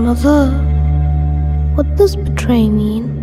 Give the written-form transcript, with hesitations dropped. Mother, what does betray mean?